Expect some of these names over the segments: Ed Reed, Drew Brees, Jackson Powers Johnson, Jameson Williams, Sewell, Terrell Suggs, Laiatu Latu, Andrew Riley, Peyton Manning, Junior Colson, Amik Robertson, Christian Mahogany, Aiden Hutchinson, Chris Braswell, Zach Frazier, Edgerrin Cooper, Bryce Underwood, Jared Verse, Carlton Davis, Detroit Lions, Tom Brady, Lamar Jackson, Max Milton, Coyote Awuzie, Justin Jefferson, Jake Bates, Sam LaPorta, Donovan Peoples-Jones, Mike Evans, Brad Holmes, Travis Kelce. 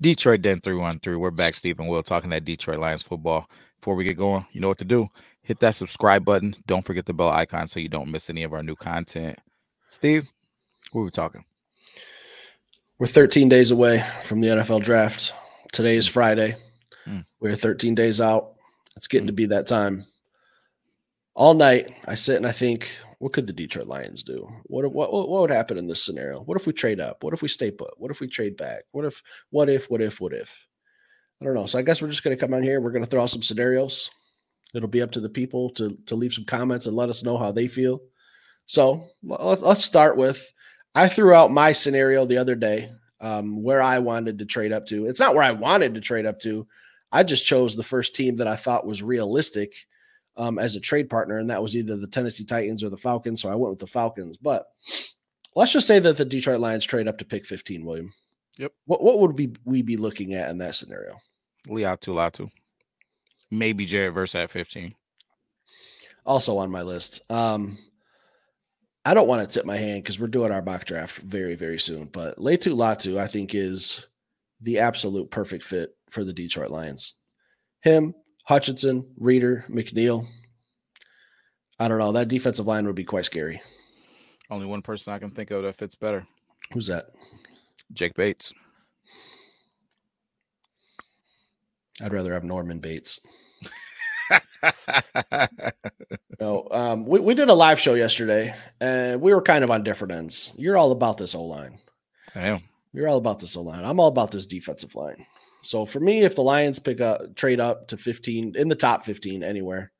Detroit Den 313. We're back, Steve and Will, talking that Detroit Lions football. Before we get going, you know what to do. Hit that subscribe button. Don't forget the bell icon so you don't miss any of our new content. Steve, what are we talking? We're 13 days away from the NFL draft. Today is Friday. We're 13 days out. It's getting to be that time. All night, I sit and I think, what could the Detroit Lions do? What would happen in this scenario? What if we trade up? What if we stay put? What if we trade back? What if? I don't know. So I guess we're just going to come on here. We're going to throw out some scenarios. It'll be up to the people to leave some comments and let us know how they feel. So let's start with, I threw out my scenario the other day where I wanted to trade up to. It's not where I wanted to trade up to. I just chose the first team that I thought was realistic as a trade partner, and that was either the Tennessee Titans or the Falcons, so I went with the Falcons. But let's just say that the Detroit Lions trade up to pick 15, William. Yep. What would we be looking at in that scenario? Laiatu Latu. Maybe Jared Verse at 15. Also on my list. I don't want to tip my hand because we're doing our mock draft very, very soon, but Laiatu Latu, I think, is the absolute perfect fit for the Detroit Lions. Him, Hutchinson, Reeder, McNeil. I don't know. That defensive line would be quite scary. Only one person I can think of that fits better. Who's that? Jake Bates. I'd rather have Norman Bates. No, we did a live show yesterday, and we were kind of on different ends. You're all about this O-line. I am. You're all about this O-line. I'm all about this defensive line. So for me, if the Lions trade up to 15, in the top 15 anywhere,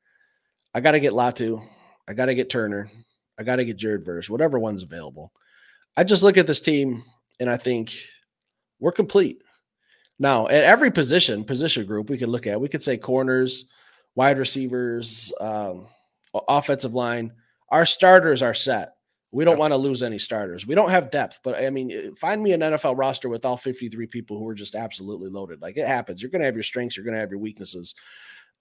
I got to get Latu. I got to get Turner. I got to get Jared Verse, whatever one's available. I just look at this team, and I think we're complete. Now, at every position group we could look at, we could say corners, wide receivers, offensive line. Our starters are set. We don't want to lose any starters. We don't have depth, but I mean, find me an NFL roster with all 53 people who are just absolutely loaded. Like, it happens. You're going to have your strengths. You're going to have your weaknesses.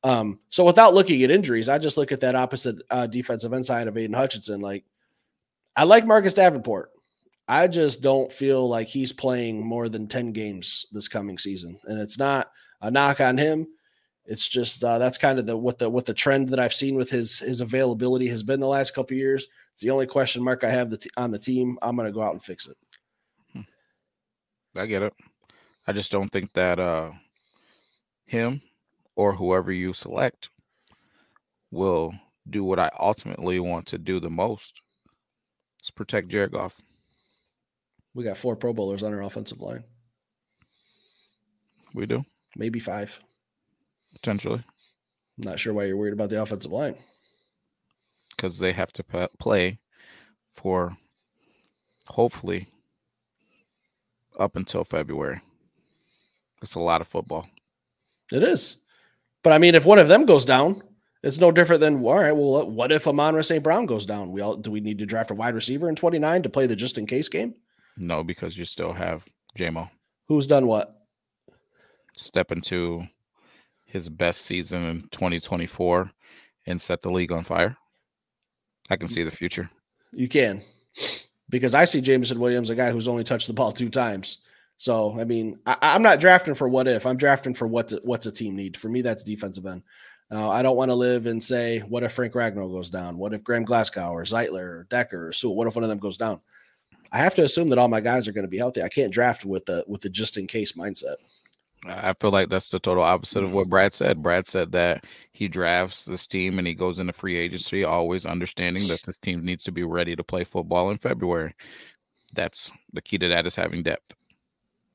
So without looking at injuries, I just look at that opposite defensive end side of Aiden Hutchinson. Like, I like Marcus Davenport. I just don't feel like he's playing more than 10 games this coming season. And it's not a knock on him. It's just that's kind of what the trend that I've seen with his availability has been the last couple of years. It's the only question mark I have on the team. I'm going to go out and fix it. I get it. I just don't think that him or whoever you select will do what I ultimately want to do the most. It's protect Jared Goff. We got 4 Pro Bowlers on our offensive line. We do. Maybe 5. Potentially. Not sure why you're worried about the offensive line. Because they have to play for, hopefully, up until February. It's a lot of football. It is. But, I mean, if one of them goes down, it's no different than, all right, well, what if Amon-Ra St. Brown goes down? Do we need to draft a wide receiver in 29 to play the just-in-case game? No, because you still have J-Mo. Who's done what? Step into his best season in 2024 and set the league on fire. I can see the future. You can. Because I see Jameson Williams, a guy who's only touched the ball 2 times. So, I mean, I'm not drafting for what if. I'm drafting for what's a team need. For me, that's defensive end. I don't want to live and say, what if Frank Ragnow goes down? What if Graham Glasgow or Zeitler or Decker or Sewell? What if one of them goes down? I have to assume that all my guys are going to be healthy. I can't draft with the just-in-case mindset. I feel like that's the total opposite of what Brad said. Brad said that he drafts this team and he goes into free agency, always understanding that this team needs to be ready to play football in February. That's the key to that, is having depth.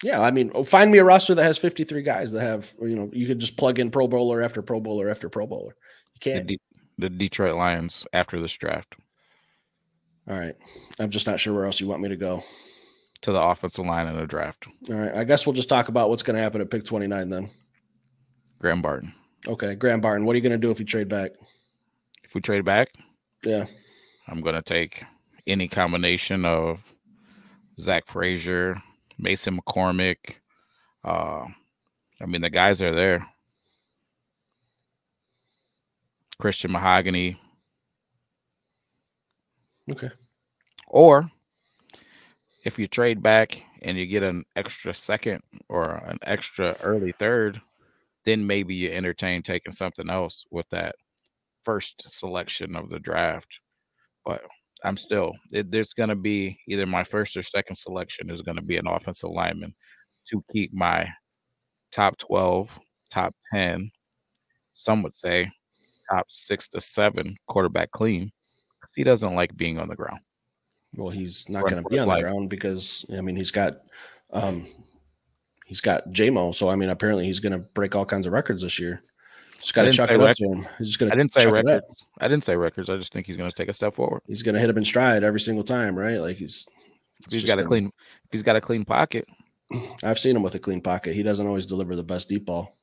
Yeah, I mean, find me a roster that has 53 guys that have, you know, you could just plug in Pro Bowler after Pro Bowler after Pro Bowler. You can't. The Detroit Lions after this draft. All right. I'm just not sure where else you want me to go. To the offensive line in the draft. All right. I guess we'll just talk about what's going to happen at pick 29 then. Graham Barton. Okay. Graham Barton. What are you going to do if you trade back? If we trade back? Yeah. I'm going to take any combination of Zach Frazier, Mason McCormick. I mean, the guys are there. Christian Mahogany. Okay. Or if you trade back and you get an extra second or an extra early third, then maybe you entertain taking something else with that first selection of the draft. But I'm still, there's going to be either my first or second selection is going to be an offensive lineman to keep my top 12, top 10, some would say top 6 to 7 quarterback clean, because he doesn't like being on the ground. Well, he's not going to be on the ground because, I mean, he's got J-Mo. So, I mean, apparently he's going to break all kinds of records this year. Just got to chuck it up to him. He's just going to. I didn't say records. I just think he's going to take a step forward. He's going to hit him in stride every single time, right? Like he's got a clean pocket. I've seen him with a clean pocket. He doesn't always deliver the best deep ball.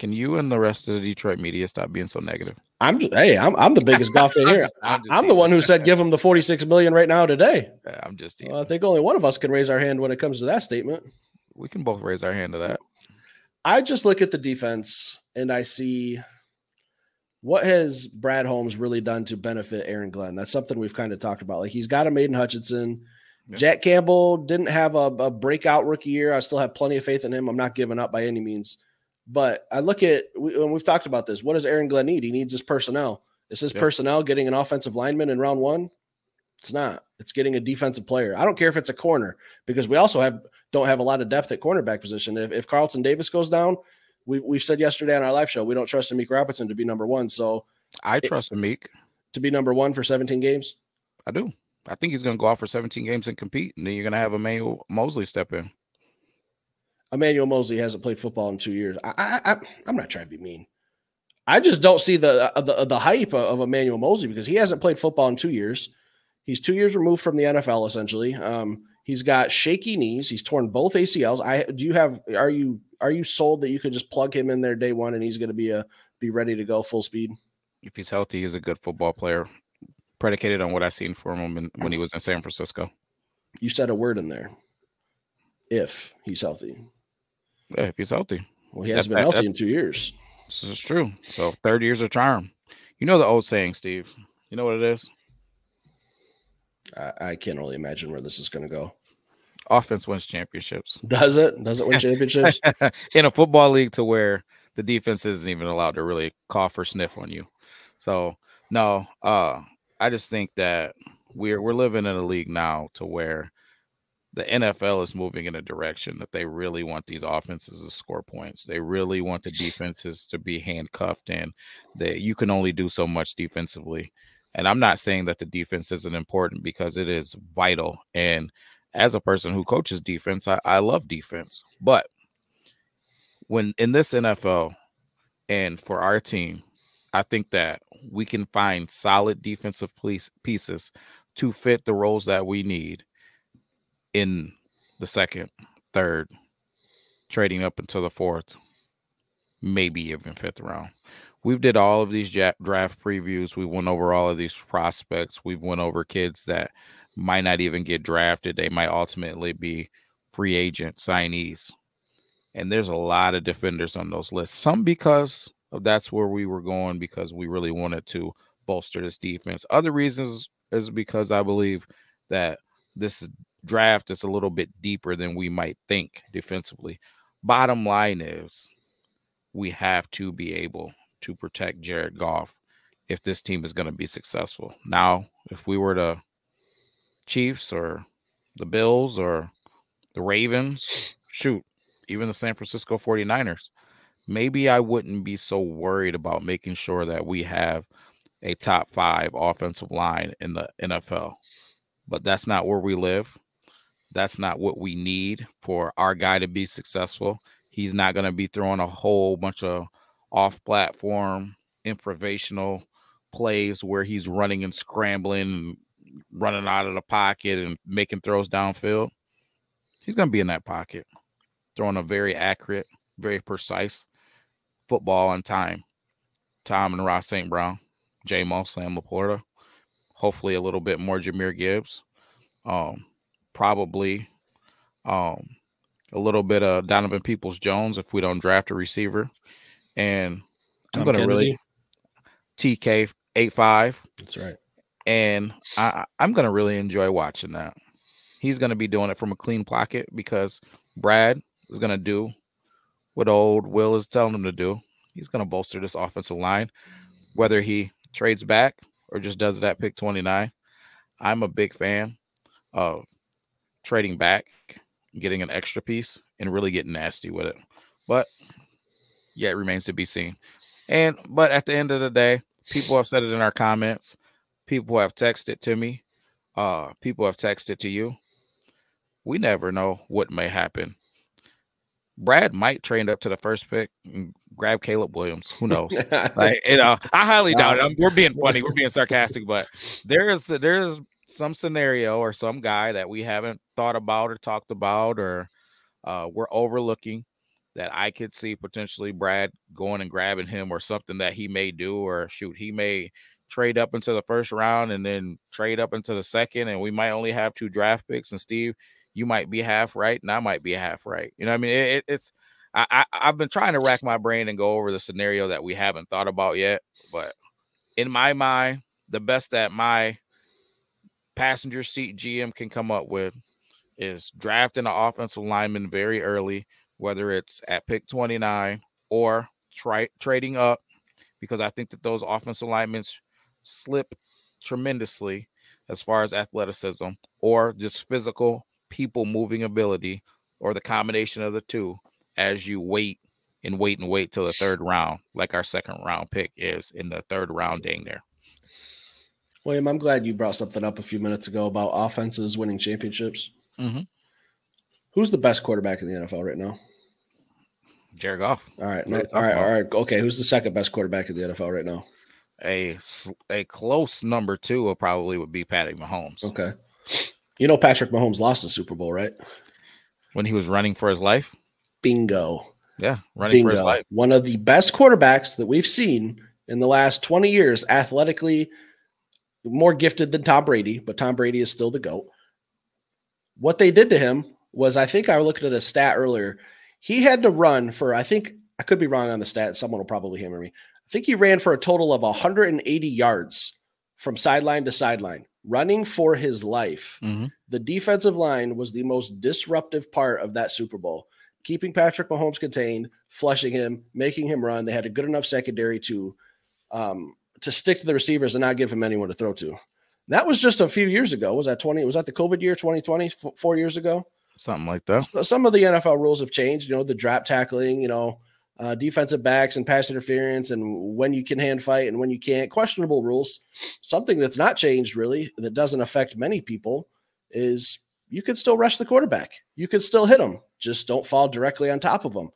Can you and the rest of the Detroit media stop being so negative? I'm the biggest Goff fan here. I'm the one who said give him the $46 million right now today. I'm just teasing. I think only one of us can raise our hand when it comes to that statement. We can both raise our hand to that. I just look at the defense and I see what has Brad Holmes really done to benefit Aaron Glenn. That's something we've kind of talked about. Like he's got him Aiden Hutchinson. Yep. Jack Campbell didn't have a breakout rookie year. I still have plenty of faith in him. I'm not giving up by any means. But I look at, and we've talked about this, what does Aaron Glenn need? He needs his personnel. Is his personnel getting an offensive lineman in round one? It's not. It's getting a defensive player. I don't care if it's a corner, because we also don't have a lot of depth at cornerback position. If Carlton Davis goes down, we've said yesterday on our live show, we don't trust Amik Robertson to be number one. So I trust Amik to be number one for 17 games. I do. I think he's going to go out for 17 games and compete, and then you're going to have Emmanuel Moseley step in. Emmanuel Moseley hasn't played football in 2 years. I'm not trying to be mean. I just don't see the hype of Emmanuel Moseley because he hasn't played football in 2 years. He's 2 years removed from the NFL, essentially. He's got shaky knees. He's torn both ACLs. Are you sold that you could just plug him in there day one and he's going to be ready to go full speed? If he's healthy, he's a good football player, predicated on what I seen from him when he was in San Francisco. You said a word in there. If he's healthy. Yeah, if he's healthy. Well, he hasn't been healthy in 2 years. This is true. So third year's a charm. You know the old saying, Steve. You know what it is? I can't really imagine where this is going to go. Offense wins championships. Does it? Does it win championships? In a football league to where the defense isn't even allowed to really cough or sniff on you. So, no, I just think that we're living in a league now to where the NFL is moving in a direction that they really want these offenses to score points. They really want the defenses to be handcuffed, and that you can only do so much defensively. And I'm not saying that the defense isn't important, because it is vital. And as a person who coaches defense, I love defense. But when in this NFL and for our team, I think that we can find solid defensive pieces to fit the roles that we need in the second, third, trading up until the fourth, maybe even fifth round. We've did all of these draft previews. We went over all of these prospects. We've went over kids that might not even get drafted. They might ultimately be free agent signees. And there's a lot of defenders on those lists. Some because that's where we were going, because we really wanted to bolster this defense. Other reasons is because I believe that this draft is a little bit deeper than we might think defensively. Bottom line is we have to be able to protect Jared Goff if this team is going to be successful. Now, if we were the Chiefs or the Bills or the Ravens, shoot, even the San Francisco 49ers, maybe I wouldn't be so worried about making sure that we have a top 5 offensive line in the NFL. But that's not where we live. That's not what we need for our guy to be successful. He's not going to be throwing a whole bunch of off-platform, improvisational plays where he's running and scrambling and running out of the pocket and making throws downfield. He's going to be in that pocket, throwing a very accurate, very precise football on time. Amon-Ra St. Brown, J-Mo, Sam Laporta, hopefully a little bit more Jahmyr Gibbs, probably a little bit of Donovan Peoples-Jones if we don't draft a receiver. And I'm going to really TK 85. That's right. And I'm going to really enjoy watching that. he's going to be doing it from a clean pocket because Brad is going to do what old Will is telling him to do. He's going to bolster this offensive line, whether he trades back or just does that pick 29. I'm a big fan of trading back, getting an extra piece, and really getting nasty with it. But yeah, it remains to be seen. But at the end of the day, people have said it in our comments. People have texted to me. People have texted to you. We never know what may happen. Brad might trade up to the first pick and grab Caleb Williams. Who knows? Like, you know, I highly doubt it. We're being funny. We're being sarcastic. But there is some scenario or some guy that we haven't thought about or talked about or we're overlooking that I could see potentially Brad going and grabbing him or something that he may do or shoot. He may trade up into the first round and then trade up into the second, and we might only have 2 draft picks, and Steve, you might be half right, and I might be half right. You know what I mean? I've been trying to rack my brain and go over the scenario that we haven't thought about yet, but in my mind, the best that my passenger seat GM can come up with is drafting an offensive lineman very early, whether it's at pick 29 or trading up, because I think that those offensive linemen slip tremendously as far as athleticism or just physical people moving ability or the combination of the two as you wait till the third round, like our second round pick is in the third round dang there. William, I'm glad you brought something up a few minutes ago about offenses winning championships. Mm-hmm. Who's the best quarterback in the NFL right now? Jared Goff. All right. All right. Okay. Who's the second best quarterback in the NFL right now? A close number 2 will probably would be Patrick Mahomes. Okay. You know, Patrick Mahomes lost the Super Bowl, right? When he was running for his life. Bingo. Yeah. Running for his life. One of the best quarterbacks that we've seen in the last 20 years, athletically more gifted than Tom Brady, but Tom Brady is still the GOAT. What they did to him was, I think I looked at a stat earlier. He had to run for, I think I could be wrong on the stat. Someone will probably hammer me. I think he ran for a total of 180 yards from sideline to sideline, running for his life. Mm-hmm. The defensive line was the most disruptive part of that Super Bowl, keeping Patrick Mahomes contained, flushing him, making him run. They had a good enough secondary to stick to the receivers and not give him anyone to throw to. That was just a few years ago. Was that the COVID year, 2020, 4 years ago? Something like that. Some of the NFL rules have changed, you know, the drop tackling, you know, defensive backs and pass interference and when you can hand fight and when you can't. Questionable rules. Something that's not changed really, that doesn't affect many people, is you can still rush the quarterback. You can still hit him. Just don't fall directly on top of him.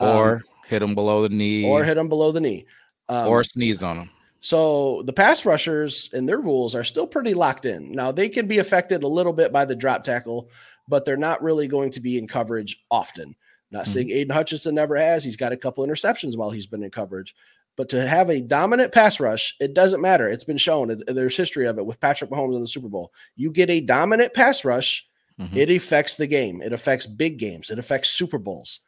Or hit him below the knee. Or hit him below the knee. Or sneeze on him. So the pass rushers and their rules are still pretty locked in. Now, they can be affected a little bit by the drop tackle, but they're not really going to be in coverage often. Not saying Aiden Hutchinson never has. He's got a couple interceptions while he's been in coverage. But to have a dominant pass rush, it doesn't matter. It's been shown. There's history of it with Patrick Mahomes in the Super Bowl. You get a dominant pass rush, it affects the game. It affects big games. It affects Super Bowls.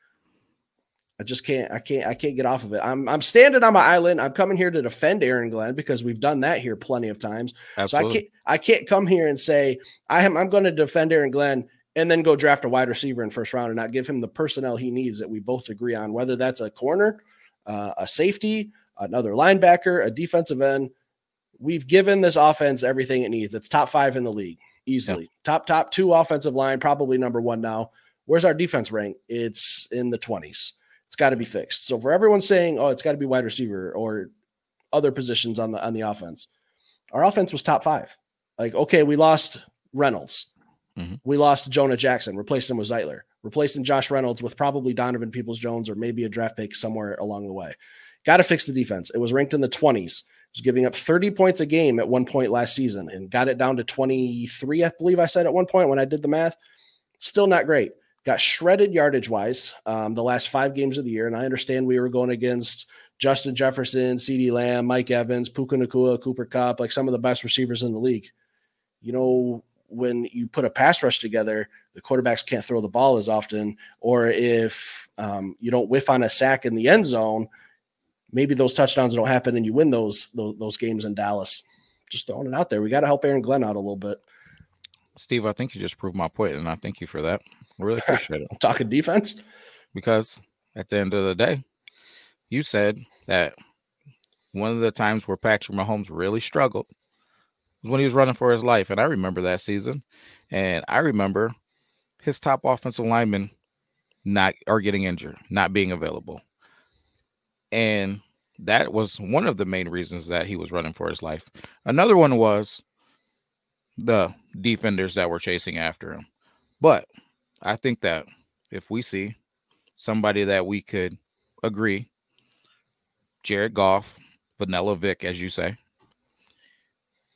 I just can't. I can't get off of it. I'm standing on my island. I'm coming here to defend Aaron Glenn because we've done that here plenty of times. Absolutely. So I can't come here and say I'm going to defend Aaron Glenn and then go draft a wide receiver in first round and not give him the personnel he needs that we both agree on, whether that's a corner, a safety, another linebacker, a defensive end. We've given this offense everything it needs. It's top 5 in the league easily. Yeah. Top 2 offensive line, probably number 1 now. Where's our defense rank? It's in the 20s. It's got to be fixed. So for everyone saying, oh, it's got to be wide receiver or other positions on the offense, our offense was top 5. Like, okay, we lost Reynolds. Mm-hmm. We lost Jonah Jackson, replaced him with Zeitler, replacing Josh Reynolds with probably Donovan Peoples-Jones or maybe a draft pick somewhere along the way. Got to fix the defense. It was ranked in the 20s. It was giving up 30 points a game at one point last season and got it down to 23, I believe I said at one point when I did the math. Still not great. Got shredded yardage-wise the last 5 games of the year, and I understand we were going against Justin Jefferson, CeeDee Lamb, Mike Evans, Puka Nacua, Cooper Kupp, like some of the best receivers in the league. You know, when you put a pass rush together, the quarterbacks can't throw the ball as often, or if you don't whiff on a sack in the end zone, maybe those touchdowns don't happen and you win those games in Dallas. Just throwing it out there. We got to help Aaron Glenn out a little bit. Steve, I think you just proved my point, and I thank you for that. I really appreciate it. Talking defense? Because at the end of the day, you said that one of the times where Patrick Mahomes really struggled was when he was running for his life, and I remember that season, and I remember his top offensive linemen getting injured, not being available. And that was one of the main reasons that he was running for his life. Another one was the defenders that were chasing after him. But I think that if we see somebody that we could agree, Jared Goff, Vanilla Vic, as you say,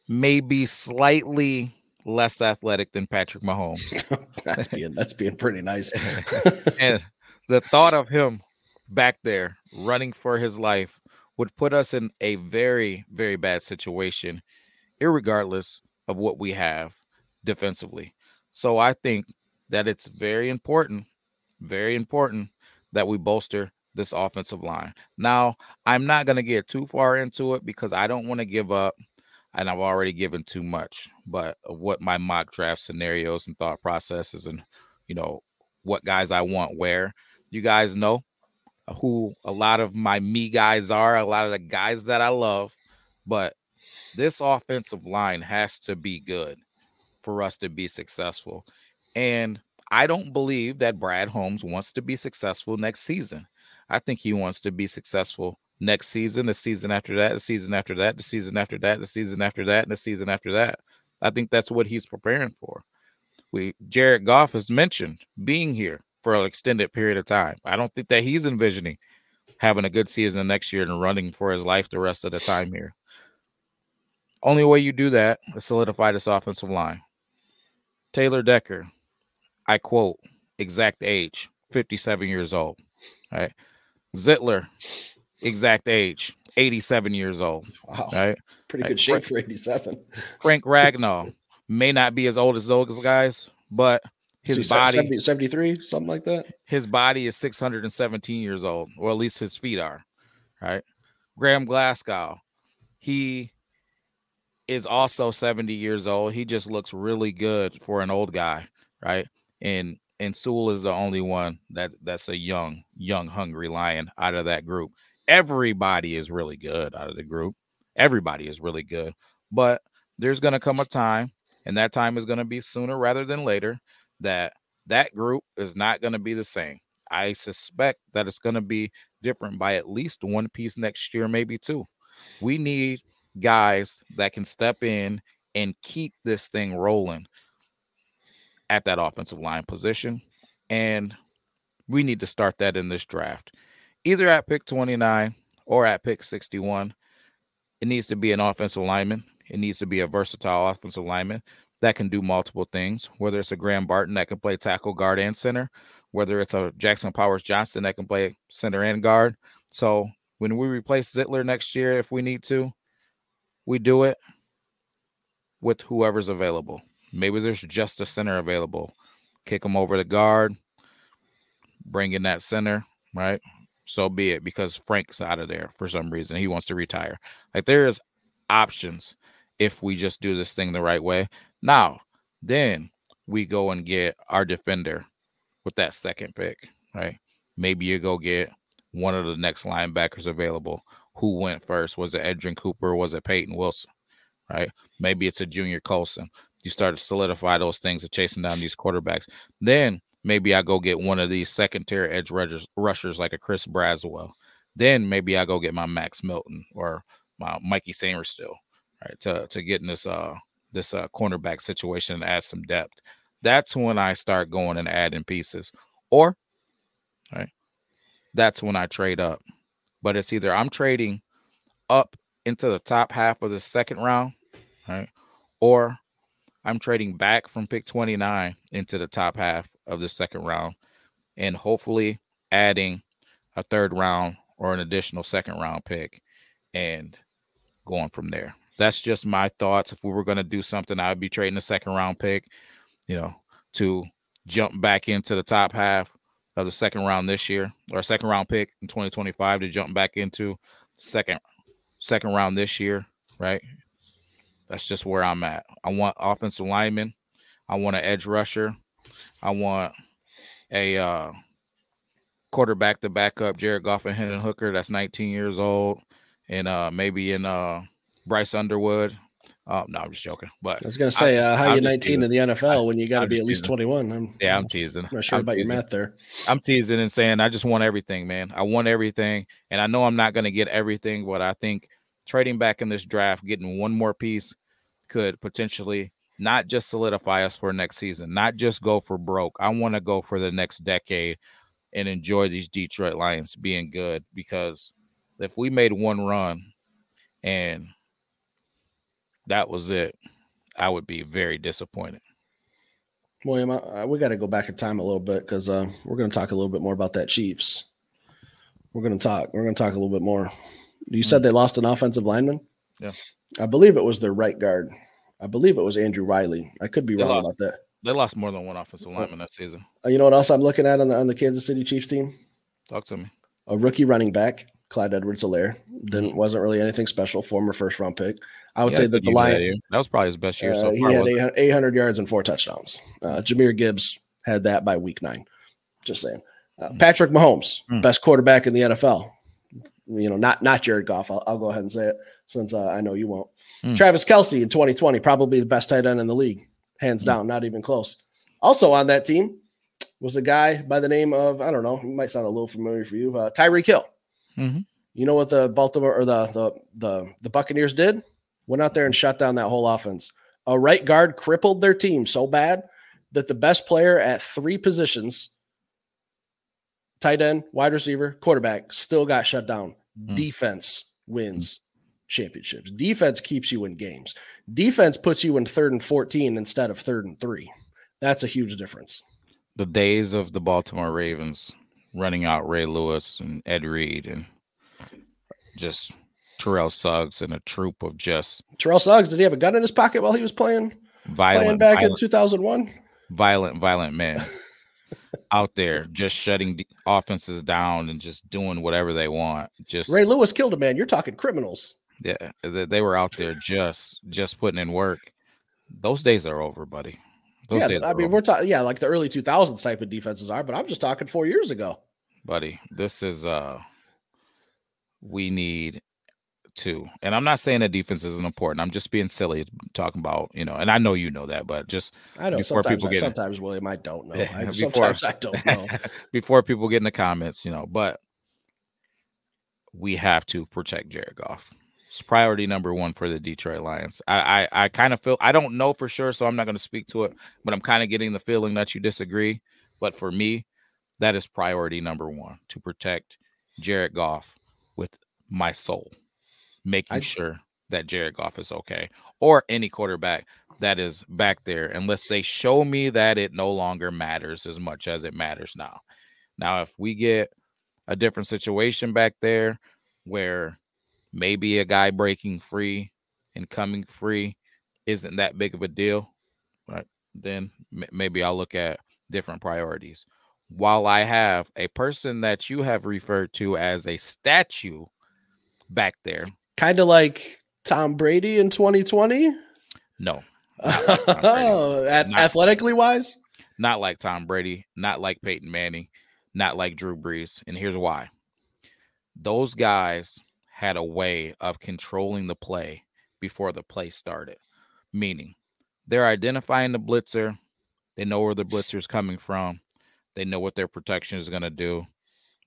maybe slightly less athletic than Patrick Mahomes. that's being pretty nice. And the thought of him back there running for his life would put us in a very, very bad situation, irregardless of what we have defensively. So I think that it's very important that we bolster this offensive line. Now, I'm not going to get too far into it because I don't want to give up, and I've already given too much, but what my mock draft scenarios and thought processes and, you know, what guys I want where. You guys know who a lot of my me guys are, a lot of the guys that I love, but this offensive line has to be good for us to be successful. And I don't believe that Brad Holmes wants to be successful next season. I think he wants to be successful next season, the season after that, the season after that, the season after that, the season after that, and the season after that. I think that's what he's preparing for. Jared Goff has mentioned being here for an extended period of time. I don't think that he's envisioning having a good season next year and running for his life the rest of the time here. Only way you do that is solidify this offensive line. Taylor Decker, I quote, exact age, 57 years old. All right. Zeitler, exact age, 87 years old. Wow. Right? Pretty good shape for 87. Frank Ragnow may not be as old as those guys, but his body 73, something like that. His body is 617 years old, or at least his feet are. Right. Graham Glasgow, he is also 70 years old. He just looks really good for an old guy, right? And Sewell is the only one that's a young, hungry lion out of that group. Everybody is really good out of the group. Everybody is really good. But there's going to come a time, and that time is going to be sooner rather than later, that group is not going to be the same. I suspect that it's going to be different by at least one piece next year, maybe two. We need guys that can step in and keep this thing rolling at that offensive line position, and we need to start that in this draft. Either at pick 29 or at pick 61, it needs to be an offensive lineman. It needs to be a versatile offensive lineman that can do multiple things, whether it's a Graham Barton that can play tackle, guard, and center, whether it's a Jackson Powers Johnson that can play center and guard. So when we replace Zeitler next year, if we need to, we do it with whoever's available. Maybe there's just a center available. Kick them over the guard, bring in that center, right? So be it, because Frank's out of there for some reason. He wants to retire. Like, there is options if we just do this thing the right way. Now, then we go and get our defender with that second pick, right? Maybe you go get one of the next linebackers available. Who went first? Was it Edgerrin Cooper? Or was it Peyton Wilson? Right? Maybe it's a Junior Colson. You start to solidify those things of chasing down these quarterbacks. Then maybe I go get one of these second-tier edge rushers like a Chris Braswell. Then maybe I go get my Max Milton or my Mikey Sainer still, right, to get in this cornerback situation and add some depth. That's when I start going and adding pieces. Or, right, that's when I trade up. But it's either I'm trading up into the top half of the second round, right, or I'm trading back from pick 29 into the top half of the second round and hopefully adding a third round or an additional second round pick and going from there. That's just my thoughts. If we were going to do something, I'd be trading a second round pick, you know, to jump back into the top half of the second round this year, or second round pick in 2025 to jump back into second round this year, right? That's just where I'm at. I want offensive linemen. I I want an edge rusher. I want a quarterback to back up Jared Goff and Hendon Hooker. That's 19 years old. And maybe in Bryce Underwood. No, I'm just joking. But I was going to say, how are you 19 in the NFL when you got to be at least 21? I'm teasing. I'm not sure about your math there. I'm teasing and saying I just want everything, man. I want everything. And I know I'm not going to get everything, but I think trading back in this draft, getting one more piece could potentially not just solidify us for next season, not just go for broke. I want to go for the next decade and enjoy these Detroit Lions being good, because if we made one run and that was it, I would be very disappointed. William, we got to go back in time a little bit, because we're going to talk a little bit more about that Chiefs. We're going to talk a little bit more. You said they lost an offensive lineman? Yeah. I believe it was their right guard. I believe it was Andrew Riley. I could be wrong about that. They lost more than one offensive lineman that season. You know what else I'm looking at on the Kansas City Chiefs team? Talk to me. A rookie running back, Clyde Edwards-Helaire. Wasn't really anything special, former first-round pick. I would say that the Lions – that was probably his best year so far. He had 800 yards and 4 touchdowns. Jahmyr Gibbs had that by week 9. Just saying. Patrick Mahomes, best quarterback in the NFL. You know, not Jared Goff. I'll go ahead and say it, since I know you won't. Travis Kelce in 2020, probably the best tight end in the league. Hands down, not even close. Also on that team was a guy by the name of, I don't know, he might sound a little familiar for you, Tyreek Hill. You know what the Baltimore or the Buccaneers did? Went out there and shut down that whole offense. A right guard crippled their team so bad that the best player at 3 positions, tight end, wide receiver, quarterback, still got shut down. Defense wins championships. Defense keeps you in games. Defense puts you in 3rd and 14 instead of 3rd and 3. That's a huge difference. The days of the Baltimore Ravens running out Ray Lewis and Ed Reed and just Terrell Suggs and a troop of just Terrell Suggs. Did he have a gun in his pocket while he was playing back in 2001? Violent man out there just shutting the offenses down and just doing whatever they want. Just Ray Lewis killed a man. You're talking criminals. Yeah, they were out there just putting in work. Those days are over, buddy. Those days are over. We're talking, like the early 2000s type of defenses are, but I'm just talking 4 years ago. Buddy, this is we need to. And I'm not saying that defense isn't important. I'm just being silly talking about, and I know you know that, but just I know before sometimes people get sometimes in, William, I don't know. Yeah, sometimes I don't know. Before people get in the comments, but we have to protect Jared Goff. It's priority number 1 for the Detroit Lions. I kind of feel, I don't know for sure, so I'm not going to speak to it, but I'm kind of getting the feeling that you disagree. But for me, that is priority number 1, to protect Jared Goff with my soul, making sure that Jared Goff is okay, or any quarterback that is back there, unless they show me that it no longer matters as much as it matters now. Now, if we get a different situation back there where maybe a guy breaking free and coming free isn't that big of a deal, right? Then maybe I'll look at different priorities. While I have a person that you have referred to as a statue back there. Kind of like Tom Brady in 2020? No. Athletically wise? Not like Tom Brady, not like Peyton Manning, not like Drew Brees. And here's why. Those guys had a way of controlling the play before the play started, meaning they're identifying the blitzer. They know where the blitzer is coming from. They know what their protection is going to do.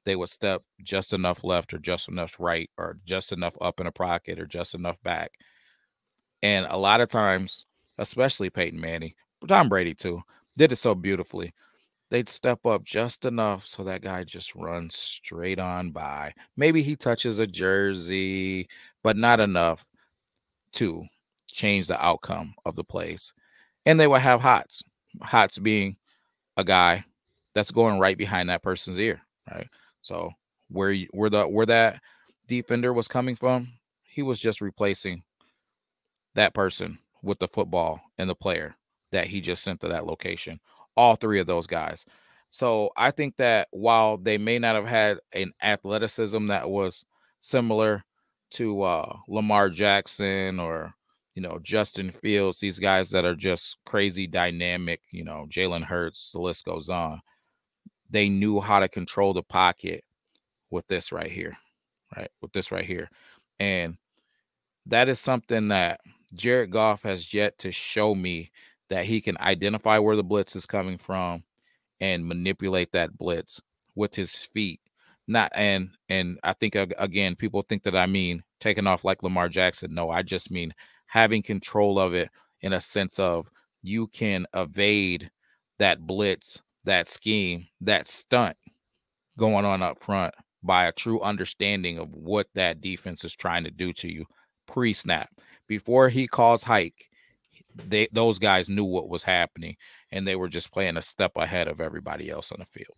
They would step just enough left or just enough right or just enough up in a pocket or just enough back. And a lot of times, especially Peyton Manning, Tom Brady too, did it so beautifully. They'd step up just enough so that guy just runs straight on by. Maybe he touches a jersey, but not enough to change the outcome of the plays. And they would have hots. Hots being a guy that's going right behind that person's ear, right? So where that defender was coming from, he was just replacing that person with the football and the player that he just sent to that location. All 3 of those guys. So I think that while they may not have had an athleticism that was similar to Lamar Jackson or you know, Justin Fields, these guys that are just crazy dynamic, you know, Jalen Hurts, the list goes on. They knew how to control the pocket with this right here, right? With this right here. And that is something that Jared Goff has yet to show me, that he can identify where the blitz is coming from and manipulate that blitz with his feet. And I think, again, people think that I mean taking off like Lamar Jackson. No, I just mean having control of it in a sense of you can evade that blitz, that scheme, that stunt going on up front by a true understanding of what that defense is trying to do to you pre-snap. Before he calls hike, those guys knew what was happening, and they were just playing a step ahead of everybody else on the field.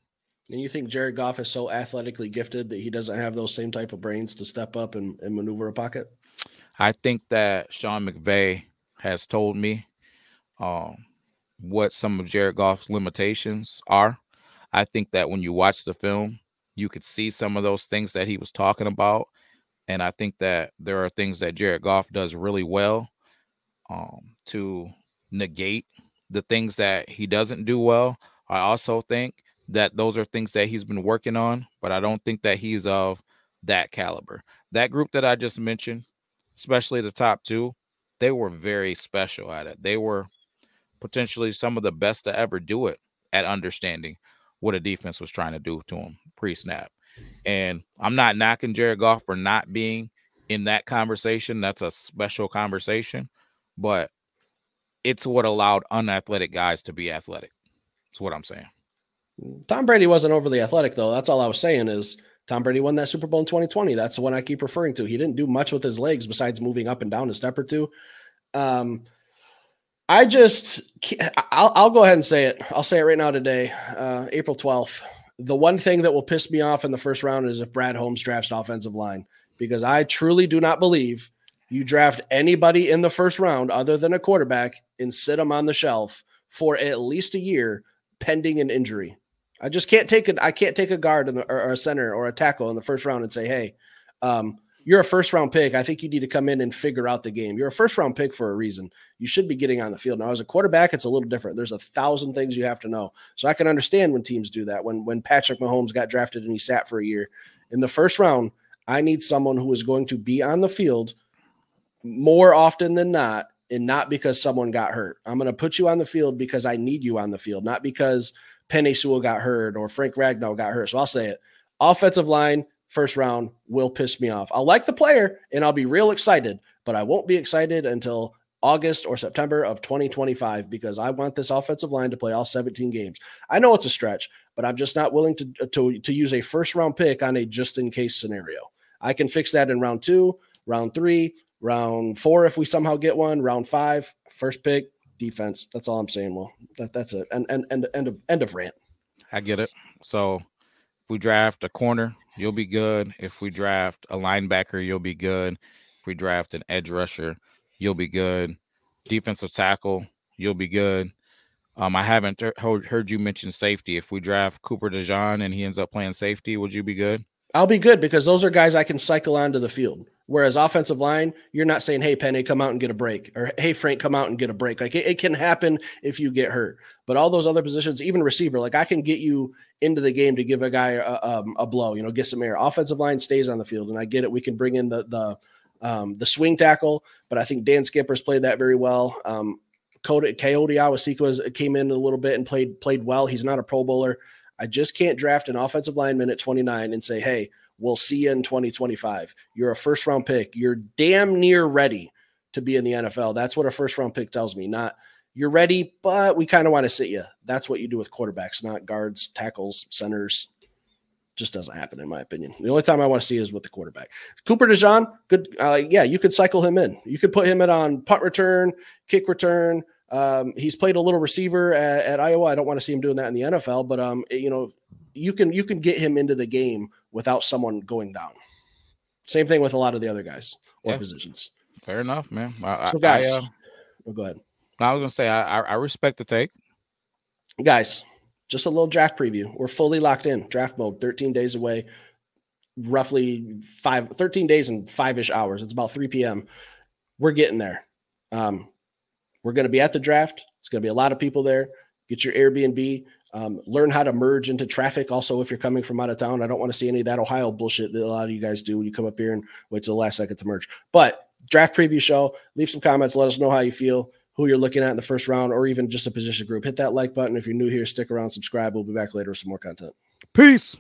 And you think Jared Goff is so athletically gifted that he doesn't have those same type of brains to step up and maneuver a pocket? I think that Sean McVay has told me what some of Jared Goff's limitations are. I think that when you watch the film, you could see some of those things that he was talking about. And I think that there are things that Jared Goff does really well to negate the things that he doesn't do well. I also think that those are things that he's been working on, but I don't think that he's of that caliber. That group that I just mentioned, especially the top two, they were very special at it. They were potentially some of the best to ever do it at understanding what a defense was trying to do to him pre-snap. And I'm not knocking Jared Goff for not being in that conversation. That's a special conversation, but it's what allowed unathletic guys to be athletic. That's what I'm saying. Tom Brady wasn't overly athletic, though. That's all I was saying is Tom Brady won that Super Bowl in 2020. That's the one I keep referring to. He didn't do much with his legs besides moving up and down a step or two. I'll go ahead and say it. I'll say it right now today, April 12th. The one thing that will piss me off in the first round is if Brad Holmes drafts an offensive line, because I truly do not believe you draft anybody in the first round other than a quarterback and sit them on the shelf for at least a year pending an injury. I just can't take it. I can't take a guard in the, or a center or a tackle in the first round and say, hey, you're a first round pick. I think you need to come in and figure out the game. You're a first round pick for a reason. You should be getting on the field. Now, as a quarterback, it's a little different. There's 1,000 things you have to know. So I can understand when teams do that. When Patrick Mahomes got drafted and he sat for a year in the first round, I need someone who is going to be on the field more often than not, and not because someone got hurt. I'm going to put you on the field because I need you on the field, not because Penei Sewell got hurt or Frank Ragnow got hurt. So I'll say it. Offensive line, first round, will piss me off. I'll like the player, and I'll be real excited, but I won't be excited until August or September of 2025 because I want this offensive line to play all 17 games. I know it's a stretch, but I'm just not willing to use a first-round pick on a just-in-case scenario. I can fix that in round 2, round 3, round 4, if we somehow get one, round 5, first pick, defense. That's all I'm saying. Well, that's it. End of rant. I get it. So if we draft a corner, you'll be good. If we draft a linebacker, you'll be good. If we draft an edge rusher, you'll be good. Defensive tackle, you'll be good. I haven't heard you mention safety. If we draft Cooper DeJean and he ends up playing safety, would you be good? I'll be good because those are guys I can cycle onto the field. Whereas offensive line, you're not saying, hey, Penei, come out and get a break. Or, hey, Frank, come out and get a break. Like, it can happen if you get hurt. But all those other positions, even receiver, like, I can get you into the game to give a guy a blow, you know, get some air. Offensive line stays on the field, and I get it. We can bring in the swing tackle, but I think Dan Skipper's played that very well. Coyote Awuzie came in a little bit and played well. He's not a Pro Bowler. I just can't draft an offensive lineman at 29 and say, hey, we'll see you in 2025. You're a first-round pick. You're damn near ready to be in the NFL. That's what a first-round pick tells me, not you're ready, but we kind of want to sit you. That's what you do with quarterbacks, not guards, tackles, centers. Just doesn't happen, in my opinion. The only time I want to see it is with the quarterback. Cooper DeJean, good. Yeah, you could cycle him in. You could put him in on punt return, kick return. He's played a little receiver at Iowa. I don't want to see him doing that in the NFL, but you know, you can get him into the game without someone going down. Same thing with a lot of the other guys or positions. Fair enough, man. Go ahead. I was going to say, I respect the take. Guys, just a little draft preview. We're fully locked in draft mode, 13 days away, roughly 13 days and 5-ish hours. It's about 3 PM. We're getting there. We're going to be at the draft. It's going to be a lot of people there. Get your Airbnb. Learn how to merge into traffic. Also, if you're coming from out of town, I don't want to see any of that Ohio bullshit that a lot of you guys do when you come up here and wait till the last second to merge. But draft preview show, leave some comments. Let us know how you feel, who you're looking at in the first round, or even just a position group. Hit that like button. If you're new here, stick around, subscribe. We'll be back later with some more content. Peace.